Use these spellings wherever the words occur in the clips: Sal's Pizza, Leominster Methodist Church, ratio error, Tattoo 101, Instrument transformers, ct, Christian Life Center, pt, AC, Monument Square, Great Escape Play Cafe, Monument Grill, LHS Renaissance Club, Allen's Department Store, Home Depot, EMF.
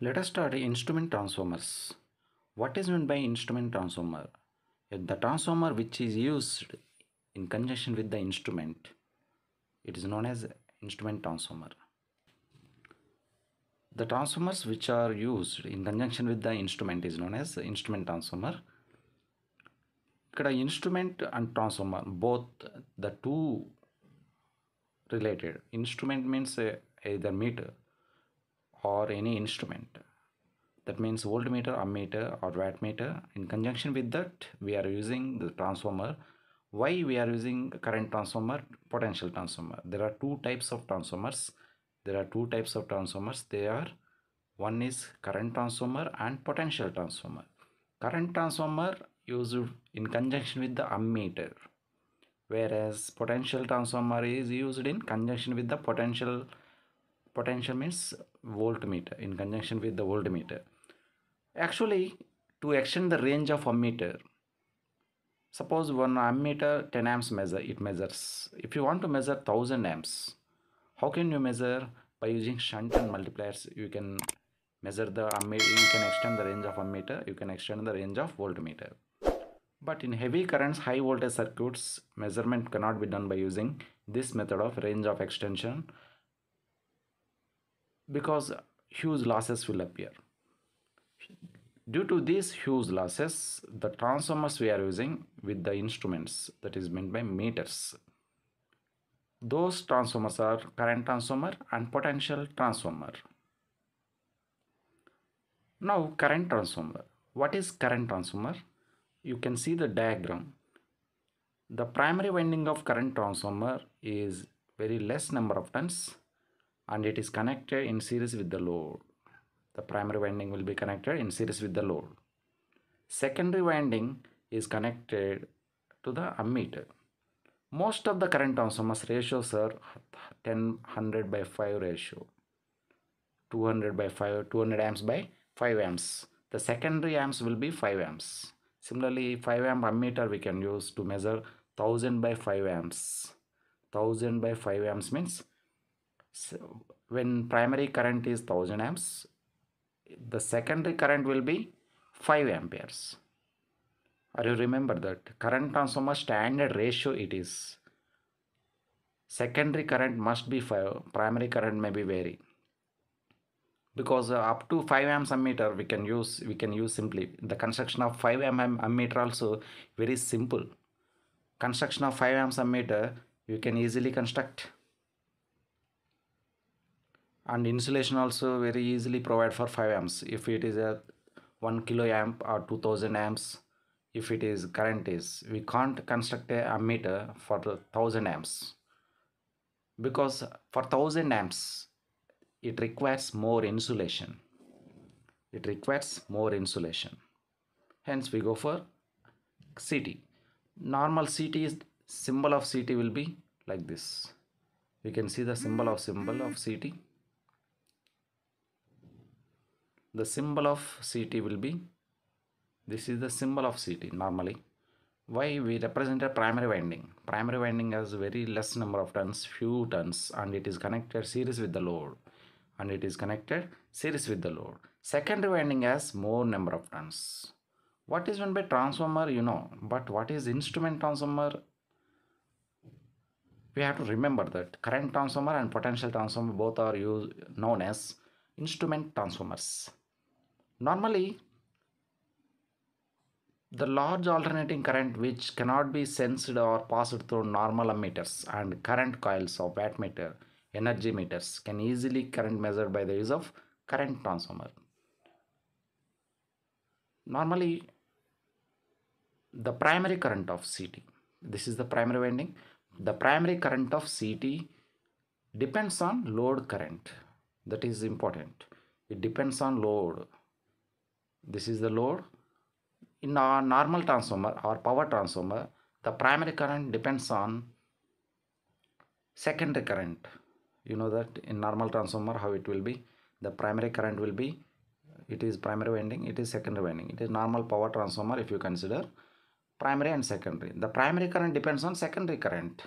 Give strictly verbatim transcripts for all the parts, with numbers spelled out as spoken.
Let us study instrument transformers. What is meant by instrument transformer? The transformer which is used in conjunction with the instrument, it is known as instrument transformer. The transformers which are used in conjunction with the instrument is known as instrument transformer. Ikkada instrument and transformer, both the two related. Instrument means either meter or any instrument, that means voltmeter, ammeter or wattmeter. In conjunction with that, we are using the transformer. Why we are using current transformer, potential transformer? There are two types of transformers. There are two types of transformers. They are, one is current transformer and potential transformer. Current transformer used in conjunction with the ammeter, whereas potential transformer is used in conjunction with the potential. Potential means voltmeter, in conjunction with the voltmeter. Actually, to extend the range of ammeter, suppose one ammeter ten amps measure, it measures. If you want to measure one thousand amps, how can you measure? By using shunt and multipliers, you can measure the ammeter, you can extend the range of ammeter, you can extend the range of voltmeter. But in heavy currents, high voltage circuits, measurement cannot be done by using this method of range of extension, because huge losses will appear. Due to these huge losses, the transformers we are using with the instruments, that is meant by meters, those transformers are current transformer and potential transformer. Now, current transformer. What is current transformer? You can see the diagram. The primary winding of current transformer is very less number of turns, and it is connected in series with the load. The primary winding will be connected in series with the load. Secondary winding is connected to the ammeter. Most of the current transformers ratios are ten, one hundred by five ratio, two hundred by five, two hundred amps by five amps. The secondary amps will be five amps. Similarly, five amp ammeter we can use to measure one thousand by five amps. one thousand by five amps means, so when primary current is one thousand amps, the secondary current will be five amperes. Are you remember that? Current transformer standard ratio it is. Secondary current must be five, primary current may be vary. Because uh, up to five amps ammeter we can use, we can use simply. The construction of five amp ammeter also very simple. Construction of five amps ammeter you can easily construct. And insulation also very easily provide for five amps. If it is a one kilo amp or two thousand amps, if it is current is, we can't construct a ammeter for the one thousand amps. Because for one thousand amps, it requires more insulation. It requires more insulation. Hence we go for C T. Normal C T is, symbol of C T will be like this. We can see the symbol of symbol of C T. The symbol of C T will be, this is the symbol of C T normally. Why we represent a primary winding? Primary winding has very less number of turns, few turns, and it is connected series with the load. And it is connected series with the load. Secondary winding has more number of turns. What is meant by transformer, you know, but what is instrument transformer? We have to remember that current transformer and potential transformer both are used, known as instrument transformers. Normally, the large alternating current which cannot be sensed or passed through normal ammeters and current coils of wattmeter, energy meters, can easily current measured by the use of current transformer. Normally, the primary current of C T, this is the primary winding, the primary current of C T depends on load current. That is important. It depends on load. This is the load. In our normal transformer or power transformer, the primary current depends on secondary current. You know that in normal transformer how it will be. The primary current will be it is primary winding, it is secondary winding. It is normal power transformer if you consider primary and secondary. The primary current depends on secondary current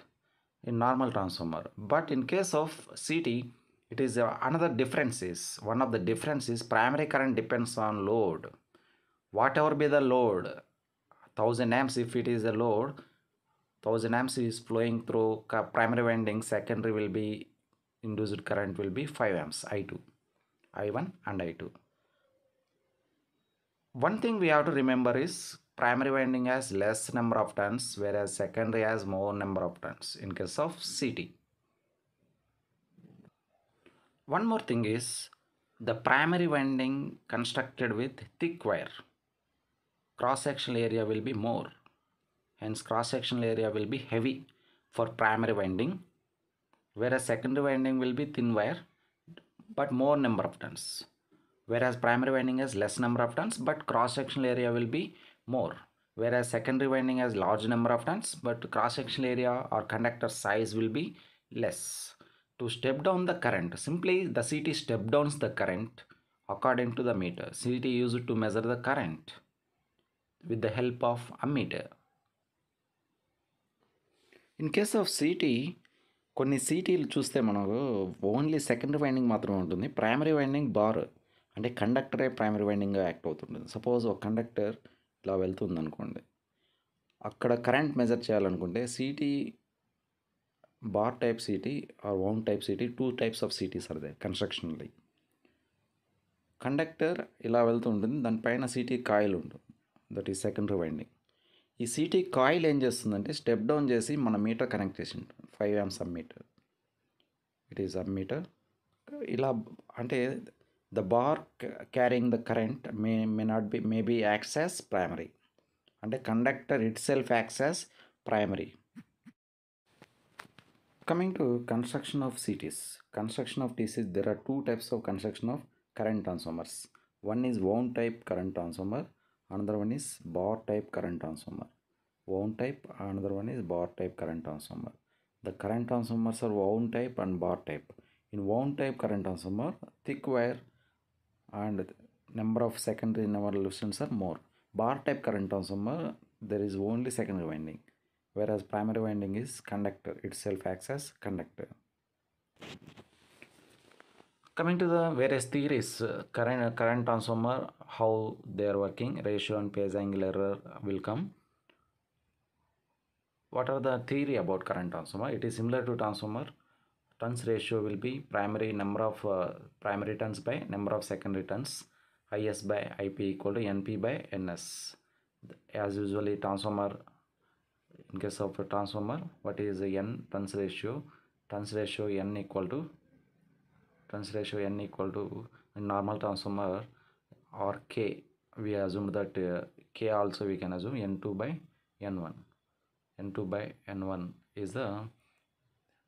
in normal transformer. But in case of C T, it is uh, another difference is, one of the differences, primary current depends on load. Whatever be the load, one thousand amps if it is a load, one thousand amps is flowing through primary winding, secondary will be, induced current will be five amps, I two, I one and I two. One thing we have to remember is, primary winding has less number of turns, whereas secondary has more number of turns in case of C T. One more thing is, the primary winding constructed with thick wire, cross-sectional area will be more, hence cross-sectional area will be heavy for primary winding, whereas secondary winding will be thin wire but more number of turns, whereas primary winding has less number of turns but cross-sectional area will be more, whereas secondary winding has large number of turns but cross-sectional area or conductor size will be less. To step down the current, simply the C T step downs the current according to the meter. C T used to measure the current with the help of ammeter. In case of C T, కొన్ని సిటీలు చూస్తే మనకు only secondary winding మాత్రమే ఉంటుంది, primary winding bar అంటే కండక్టరే primary వైండింగ్గా act అవుతుంటుంది. సపోజ్ ఒక కండక్టర్ ఇలా వెళ్తుంది అనుకోండి, అక్కడ కరెంట్ మెజర్ చేయాలనుకుంటే CT bar type CT or wound type CT, two types of CTs are they constructionally. Conductor ఇలా వెళ్తూ ఉంటుంది, దానిపైన సిటీ కాయిల్ ఉంటుంది, దట్ ఈస్ సెకండరీ వైండింగ్. ఈ సిటీ కాయిల్ ఏం చేస్తుందంటే స్టెప్ డౌన్ చేసి మన మీటర్ కనెక్ట్ చేసి ఉంటుంది, five amps ammeter, it is ammeter. ఇలా అంటే the bar carrying the current may may not be may be acts as primary, అంటే conductor itself acts as primary. Coming to construction of CTs, construction of TCs, there are two types of construction of current transformers. One is wound type current transformer, another one is bar type current transformer. Wound type, another one is bar type current transformer. The current transformers are wound type and bar type. In wound type current transformer, thick wire and number of secondary number resistance are more. Bar type current transformer, there is only secondary winding, whereas primary winding is conductor, itself acts as conductor. Coming to the various theories, current current transformer, how they are working, ratio and phase angle error will come. What are the theory about current transformer? It is similar to transformer. Turns ratio will be primary number of uh, primary turns by number of secondary turns. Is by I P equal to N P by N S. As usually transformer, in case of a transformer, what is N turns ratio? Turns ratio N equal to turns ratio N equal to in normal transformer or K. We assume that uh, K also we can assume N two by N one. N two by N one is the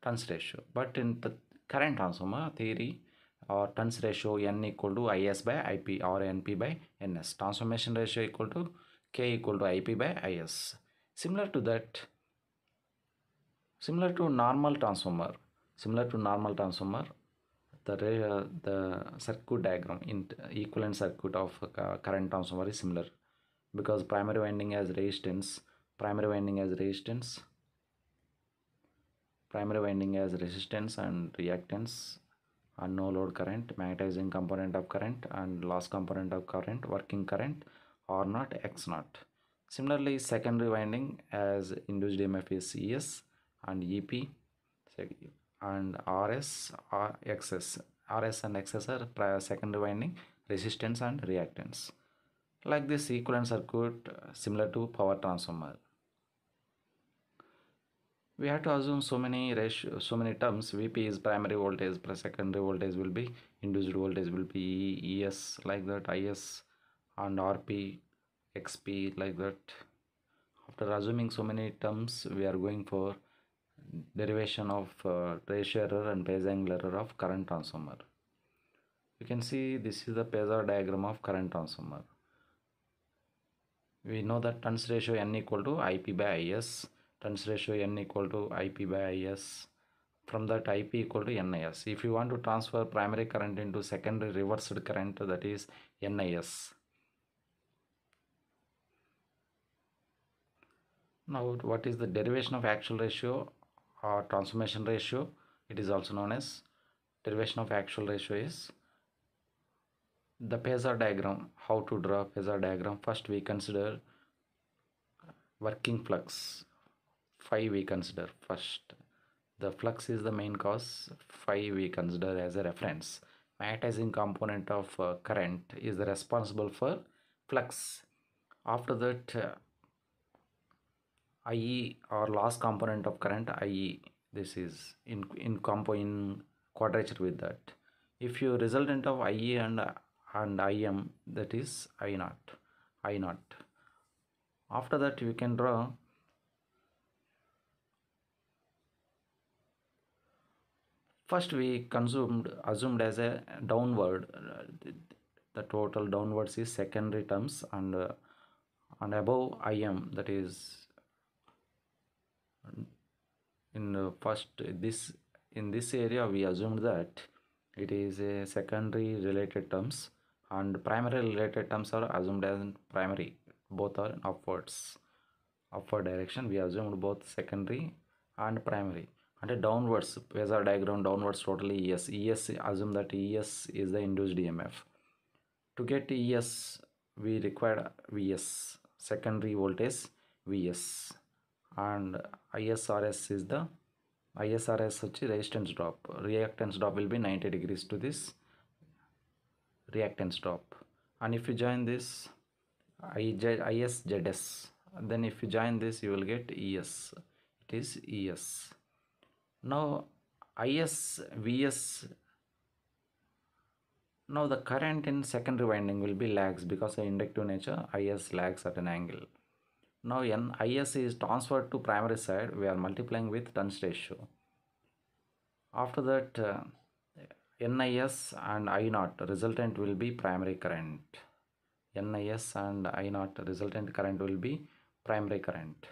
turns ratio. But in the current transformer theory, or turns ratio N equal to Is by I P or N P by N S. Transformation ratio equal to K equal to I P by Is. Similar to that, similar to normal transformer, similar to normal transformer, The, uh, the circuit diagram in equivalent circuit of uh, current transformer is similar, because primary winding has resistance, primary winding has resistance, primary winding has resistance and reactance, and no load current, magnetizing component of current and loss component of current, working current R naught X naught. Similarly, secondary winding as induced E M F is E S and E P. So, and R S or X S. R S and X S are prior secondary winding, resistance and reactance. Like this equivalent circuit similar to power transformer. We have to assume so many ratio, so many terms. V P is primary voltage plus secondary voltage will be induced voltage will be E S, like that, Is and R P, X P, like that. After assuming so many terms, we are going for derivation of uh, ratio error and phase angle error of current transformer. You can see this is the phasor diagram of current transformer. We know that turns ratio N equal to I P by Is, turns ratio N equal to I P by Is, from that I P equal to N I S. If you want to transfer primary current into secondary reversed current, that is N I S. Now what is the derivation of actual ratio or transformation ratio? It is also known as derivation of actual ratio is the phasor diagram. How to draw phasor diagram? First we consider working flux. Phi we consider first. The flux is the main cause. Phi we consider as a reference. Magnetizing component of uh, current is responsible for flux. After that, uh, I E or loss component of current, I E. This is in in compo in quadrature with that. If you resultant of I E and uh, and I M, that is I naught. After that, you can draw first we consumed assumed as a downward, the total downwards is secondary terms, and uh, and above I M, that is in the first this in this area we assumed that it is a secondary related terms, and primary related terms are assumed as primary. Both are in upwards upward direction. We assumed both secondary and primary. And a downwards phasor diagram, downwards totally E S. E S, assume that E S is the induced E M F. To get E S, we require V S, secondary voltage V S, and I S R S is the I S R S, such resistance drop. Reactance drop will be ninety degrees to this reactance drop. And if you join this I S Z S, then if you join this you will get E S. It is E S. Now I S V S, now the current in secondary winding will be lags because of inductive nature. I S lags at an angle. Now N I S is transferred to primary side. We are multiplying with turns ratio. After that, uh, N I S and I naught resultant will be primary current. N I S and I naught resultant current will be primary current.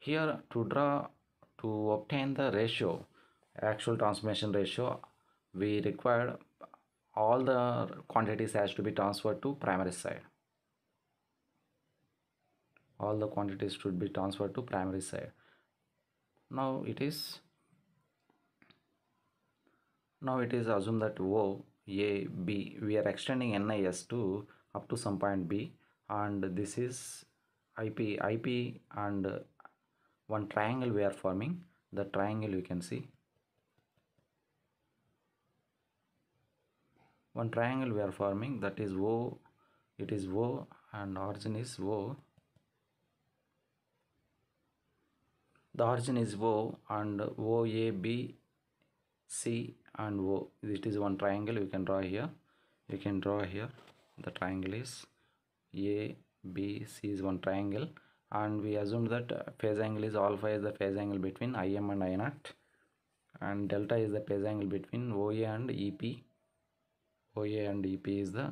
Here to draw, to obtain the ratio, actual transformation ratio, we require all the quantities has to be transferred to primary side. All the quantities should be transferred to primary side. Now it is now it is assumed that O, A, B, we are extending N I S to up to some point B, and this is I P, I P, and uh, one triangle we are forming. The triangle you can see. One triangle we are forming, that is O, it is O, and origin is O. The origin is O, and O, A, B, C, and O. It is one triangle you can draw here. You can draw here. The triangle is A, B, C is one triangle, and we assumed that phase angle is alpha is the phase angle between I M and I naught, and delta is the phase angle between O A and E P. O A and E P is the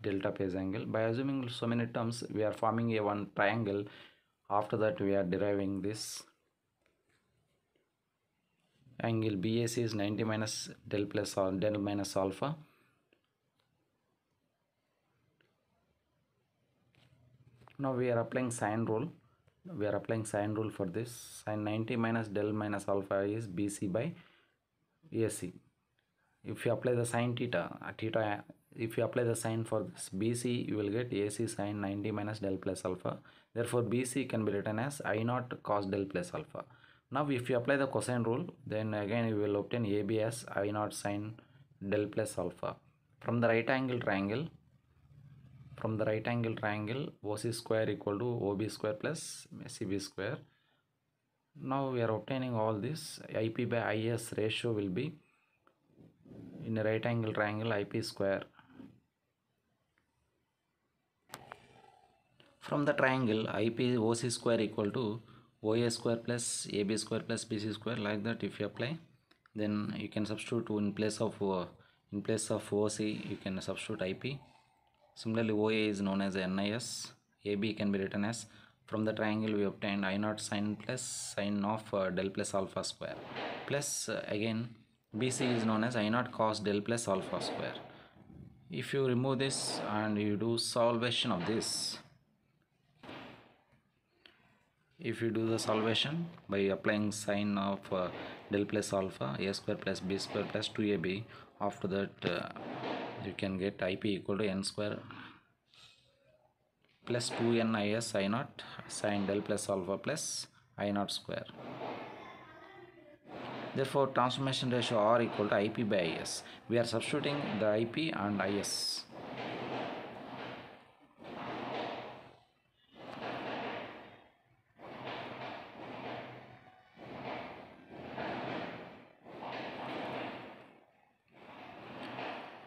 delta phase angle. By assuming so many terms, we are forming a one triangle. After that, we are deriving this. Angle B A C is ninety minus del plus or del minus alpha. Now we are applying sine rule. We are applying sine rule for this. Sine ninety minus del minus alpha is B C by A C. If you apply the sine theta, theta, if you apply the sine for this B C, you will get A C sine ninety minus del plus alpha. Therefore, B C can be written as I naught cos del plus alpha. Now if you apply the cosine rule, then again you will obtain A B as I naught sine del plus alpha. From the right angle triangle, from the right angle triangle, O C square equal to O B square plus C B square. Now we are obtaining all this. I P by I S ratio will be, in a right angle triangle, I P square. From the triangle, I P O C square equal to O A square plus A B square plus B C square. Like that, if you apply, then you can substitute in place of uh, in place of O C, you can substitute I P. Similarly, O A is known as N I S. A B can be written as From the triangle we obtained I naught sine plus sine of uh, del plus alpha square plus uh, again B C is known as I naught cos del plus alpha square. If you remove this and you do solvation of this, if you do the solvation by applying sine of uh, del plus alpha a square plus b square plus two a b, after that uh, you can get I P equal to n square plus two n is I naught sine del plus alpha plus I naught square. Therefore, transformation ratio R equal to I P by I S. We are substituting the I P and I S.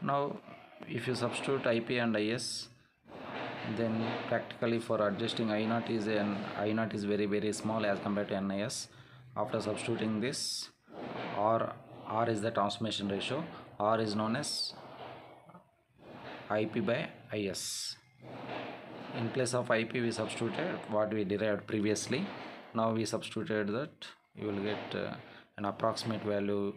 Now, if you substitute I P and I S, then practically for adjusting I naught is an I naught is very very small as compared to N I S. After substituting this, R, R is the transformation ratio. R is known as I P by I S. In place of I P we substituted what we derived previously. Now we substituted that, you will get uh, an approximate value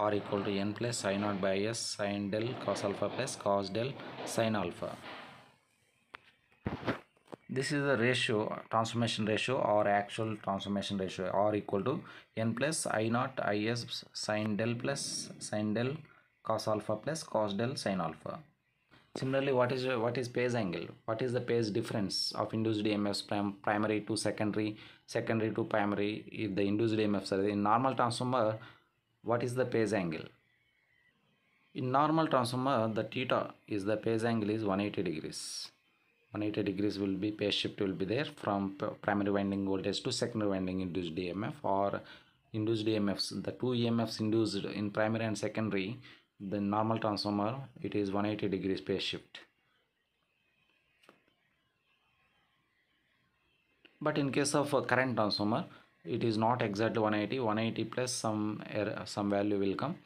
R equal to n plus I naught by I S sine del cos alpha plus cos del sine alpha. This is the ratio, transformation ratio or actual transformation ratio, R equal to n plus I naught is sine del plus sine del cos alpha plus cos del sine alpha. Similarly, what is what is phase angle? What is the phase difference of induced E M Fs from primary to secondary, secondary to primary? If the induced E M Fs are in normal transformer, what is the phase angle? In normal transformer, the theta is the phase angle is one hundred eighty degrees. one hundred eighty degrees will be phase shift will be there from primary winding voltage to secondary winding induced E M F or induced E M Fs. The two E M Fs induced in primary and secondary, the normal transformer, it is one hundred eighty degrees phase shift. But in case of a current transformer, it is not exactly one hundred eighty, one hundred eighty plus some error, some value will come.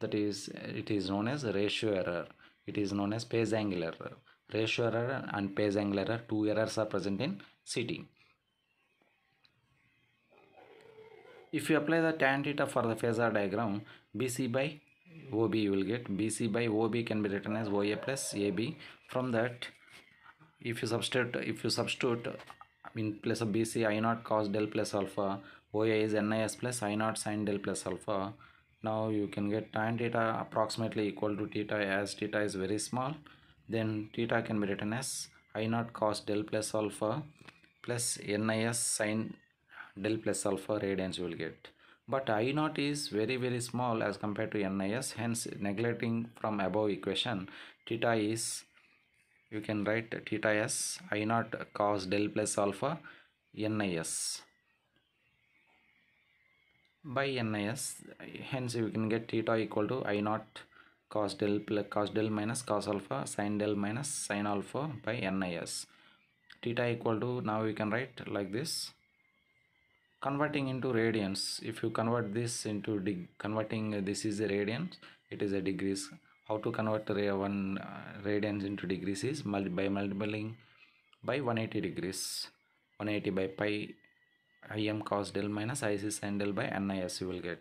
That is, it is known as ratio error. It is known as phase angle error. Ratio error and phase angle error, two errors are present in C T. If you apply the tan theta for the phasor diagram, B C by O B you will get. B C by O B can be written as O A plus A B. From that, if you substitute, if you substitute in place of B C I naught cos del plus alpha, O A is N I S plus I naught sine del plus alpha. Now you can get tan theta approximately equal to theta, as theta is very small. Then theta can be written as I naught cos del plus alpha plus N I S sine del plus alpha radians you will get. But I naught is very very small as compared to N I S, hence neglecting from above equation, theta is, you can write theta as I naught cos del plus alpha N I S by N I S, hence you can get theta equal to I naught cos del plus cos del minus cos alpha sin del minus sin alpha by N I S. Theta equal to, now we can write like this, converting into radians. If you convert this into dig, converting this is a radians, it is a degrees. How to convert one radians into degrees is by multiplying by one hundred eighty degrees. one hundred eighty by pi I m cos del minus I c sin del by N I S you will get.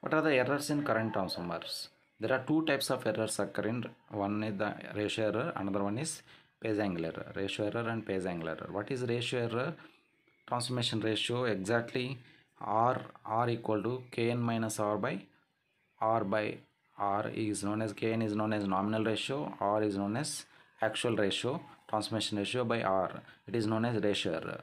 What are the errors in current transformers? There are two types of errors occurring. One is the ratio error, another one is phase angle error. Ratio error and phase angle error. What is ratio error? Transformation ratio exactly R, R equal to Kn minus R by R by R is known as, Kn is known as nominal ratio, R is known as actual ratio, transformation ratio by R. It is known as ratio error.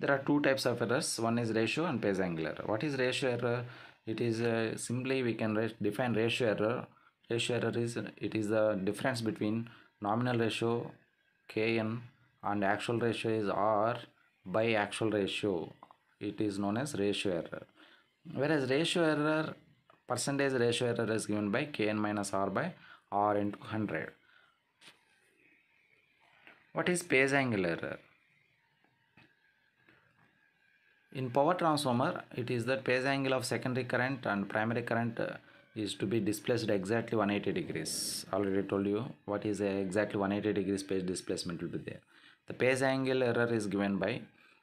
There are two types of errors, one is ratio and phase angle error. What is ratio error? It is uh, simply we can define ratio error. Ratio error is, it is the difference between nominal ratio Kn and actual ratio is R by actual ratio. It is known as ratio error. Whereas ratio error, percentage ratio error is given by Kn minus R by R into one hundred. What is phase angle error? In power transformer, it is that phase angle of secondary current and primary current is to be displaced exactly one hundred eighty degrees. Already told you what is exactly one hundred eighty degrees phase displacement will be there. The phase angle error is given by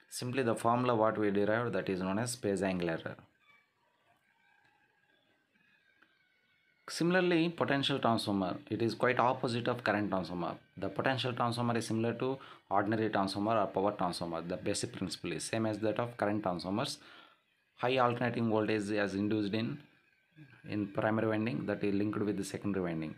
simply the formula what we derived, that is known as phase angle error. Similarly, potential transformer, it is quite opposite of current transformer. The potential transformer is similar to ordinary transformer or power transformer. The basic principle is same as that of current transformers. High alternating voltage is induced in, in primary winding, that is linked with the secondary winding.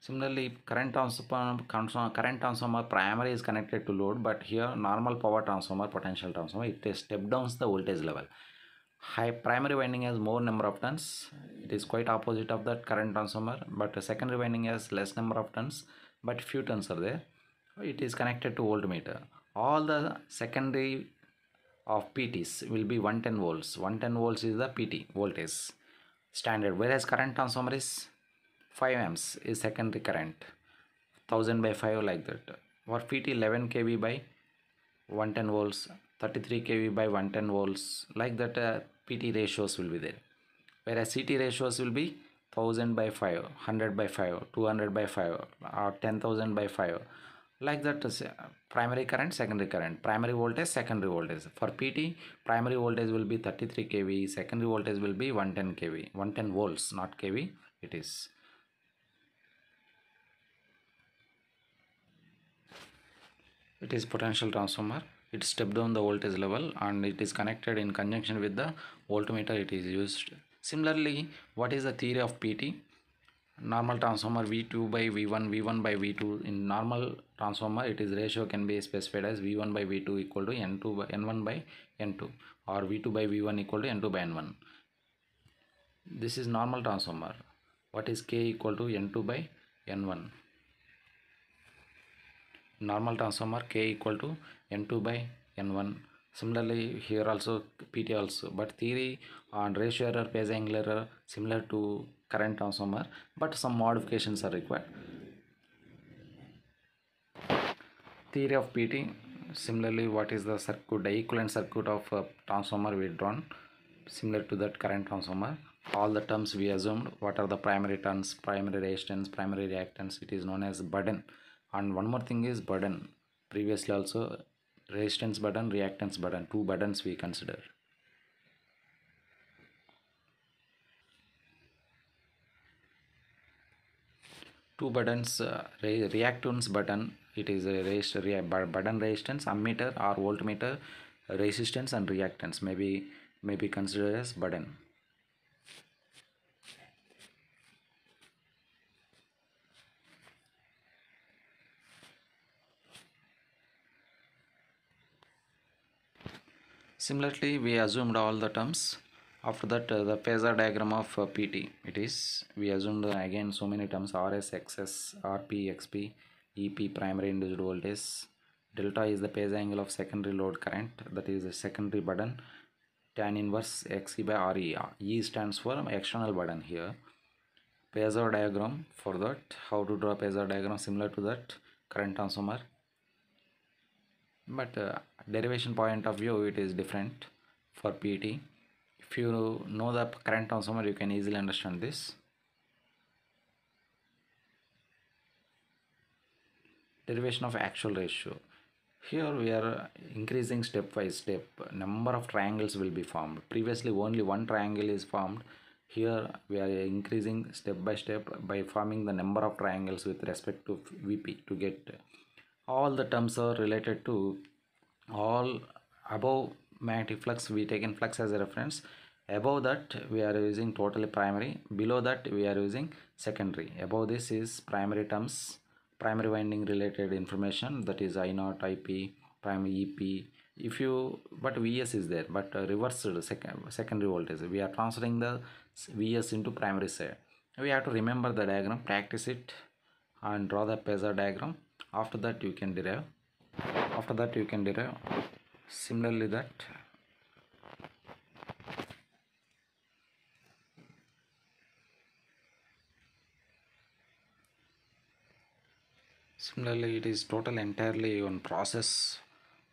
Similarly, current transformer, current transformer primary is connected to load, but here normal power transformer, potential transformer, it step downs the voltage level. High primary winding has more number of turns. It is quite opposite of that current transformer, but the secondary winding has less number of turns, but few turns are there. It is connected to voltmeter. All the secondary of P Ts will be one hundred ten volts. one hundred ten volts is the P T voltage standard, whereas current transformer is five amps is secondary current, one thousand by five like that. For P T, eleven k V by one hundred ten volts. thirty-three k V by one hundred ten volts, like that uh, P T ratios will be there, whereas C T ratios will be one thousand by five, one hundred by five, two hundred by five, or ten thousand by five, like that. Uh, primary current, secondary current, primary voltage, secondary voltage. For P T, primary voltage will be thirty-three k V, secondary voltage will be one hundred ten k V, one hundred ten volts, not k V it is. It is potential transformer. It steps down the voltage level and it is connected in conjunction with the voltmeter. It is used. Similarly, what is the theory of P T? Normal transformer V two by V one, V one by V two. In normal transformer, it is ratio can be specified as V one by V two equal to N two by N one by N two, or V two by V one equal to N two by N one. This is normal transformer. What is K equal to N two by N one? Normal transformer K equal to N two by N one. Similarly, here also P T also, but theory on ratio error, phase angle error similar to current transformer, but some modifications are required. Theory of P T, similarly, what is the circuit, the equivalent circuit of uh, transformer we drawn, similar to that current transformer. All the terms we assumed, what are the primary turns, primary resistance, primary reactance, it is known as burden. And one more thing is burden. Previously also resistance burden, reactance burden, two burdens we consider. Two burdens, uh, re reactance burden, it is a resist re burden resistance, ammeter or voltmeter resistance and reactance may be, may be considered as burden. Similarly, we assumed all the terms. After that, uh, the phasor diagram of uh, P T. It is, we assumed uh, again so many terms, R S, X S, R P, X P, E P, primary induced voltage. Delta is the phase angle of secondary load current, that is the secondary burden. Tan inverse X E by R E. E stands for external burden here. Phasor diagram for that. How to draw phasor diagram similar to that current transformer. But uh, derivation point of view, it is different for P T. If you know the current transformer, you can easily understand this. Derivation of actual ratio. Here we are increasing step by step. Number of triangles will be formed. Previously only one triangle is formed. Here we are increasing step by step by forming the number of triangles with respect to V P to get. All the terms are related to all above magnetic flux. We taken flux as a reference. Above that we are using totally primary. Below that we are using secondary. Above this is primary terms, primary winding related information, that is I naught, I P, primary E P. If you but V S is there, but reversed sec secondary voltage. We are transferring the V S into primary side. We have to remember the diagram, practice it, and draw the phasor diagram. After that you can derive, after that you can derive similarly that similarly it is total entirely on process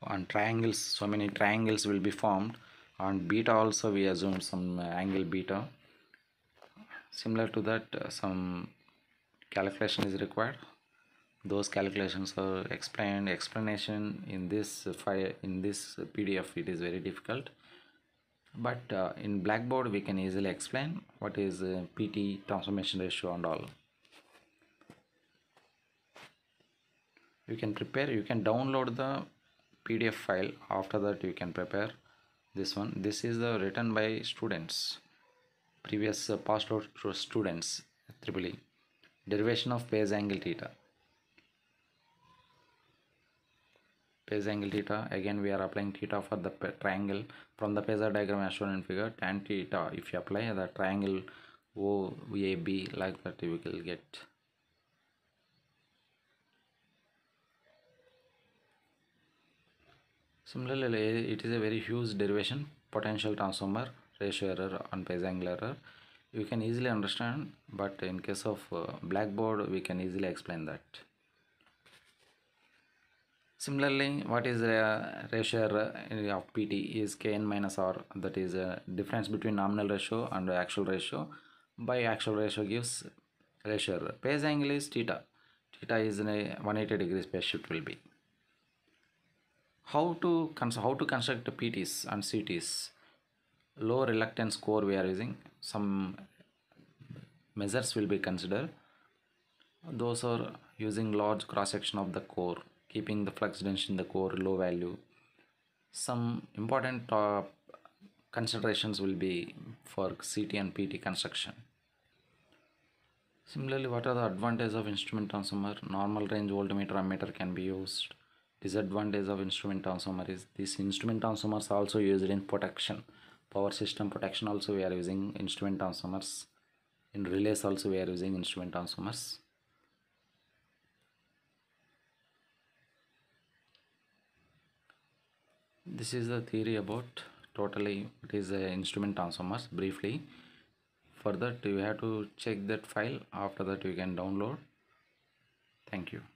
on triangles, so many triangles will be formed. On beta also we assume some angle beta. Similar to that, uh, some calculation is required. Those calculations are explained. Explanation in this file, in this P D F, it is very difficult, but uh, in Blackboard we can easily explain what is uh, P T, transformation ratio and all. You can prepare, you can download the P D F file. After that you can prepare this one. This is the written by students, previous uh, past out students, triple E. Derivation of phase angle theta. Phase angle theta, again we are applying theta for the triangle from the phasor diagram as shown in figure. Tan theta, if you apply the triangle O A B like that, you will get. Similarly, it is a very huge derivation. Potential transformer ratio error and phase angle error, you can easily understand, but in case of uh, Blackboard we can easily explain that. Similarly, what is the ratio error of P T is K n minus R, that is a difference between nominal ratio and actual ratio. By actual ratio gives ratio error. Phase angle is theta. Theta is in a one hundred eighty degree phase shift will be. How to, how to construct P Ts and C Ts? Low reluctance core we are using. Some measures will be considered. Those are using large cross section of the core, keeping the flux density in the core low value. Some important uh, considerations will be for C T and P T construction. Similarly, what are the advantages of instrument transformer? Normal range voltmeter ammeter can be used. Disadvantage of instrument transformer is this instrument transformers are also used in protection. Power system protection also we are using instrument transformers. In relays also we are using instrument transformers. This is the theory about totally what is the instrument transformers briefly. For that you have to check that file. After that you can download. Thank you.